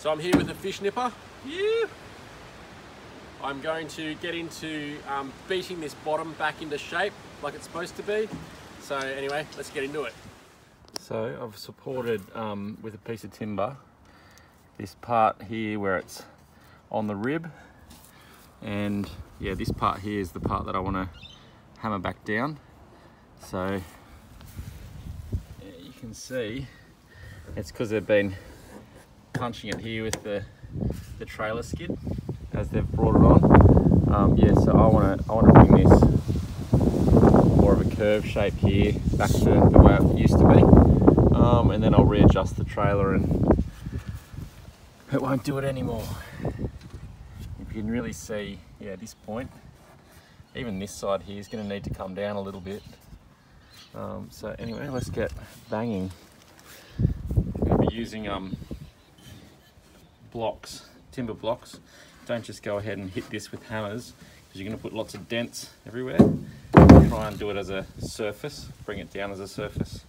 So I'm here with a fish nipper. Yeah. I'm going to get into beating this bottom back into shape like it's supposed to be. So anyway, let's get into it. So I've supported with a piece of timber this part here where it's on the rib, and yeah, this part here is the part that I want to hammer back down. So yeah, you can see it's because they've been punching it here with the trailer skid as they've brought it on. Yeah, so I want to bring this more of a curve shape here back to the way it used to be, and then I'll readjust the trailer and it won't do it anymore. If you can really see, yeah, this point, even this side here is going to need to come down a little bit. So anyway, let's get banging. I'm going to be using blocks, timber blocks. Don't just go ahead and hit this with hammers, because you're going to put lots of dents everywhere. Try and do it as a surface, bring it down as a surface.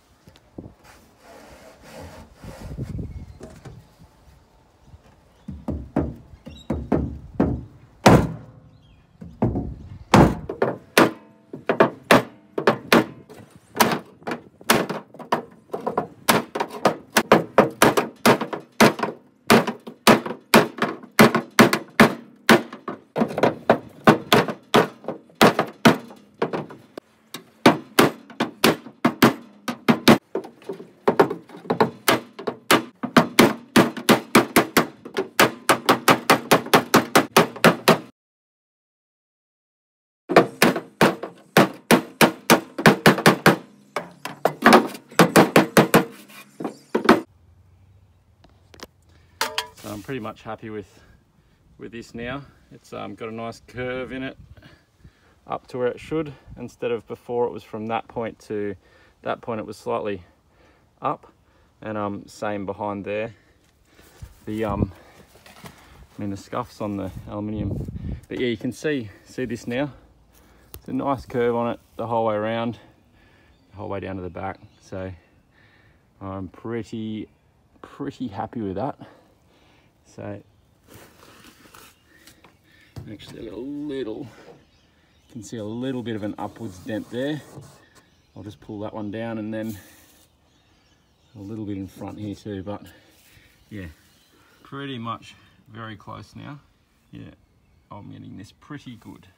I'm pretty much happy with this now. It's got a nice curve in it up to where it should, instead of before it was from that point to that point, it was slightly up, and same behind there. The I mean the scuff's on the aluminium, but yeah, you can see this now. It's a nice curve on it the whole way around, the whole way down to the back. So I'm pretty happy with that. So actually you can see a little bit of an upwards dent there. I'll just pull that one down, and then a little bit in front here too, but yeah, pretty much very close now. Yeah, I'm getting this pretty good.